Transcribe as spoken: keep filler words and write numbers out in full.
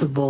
sensible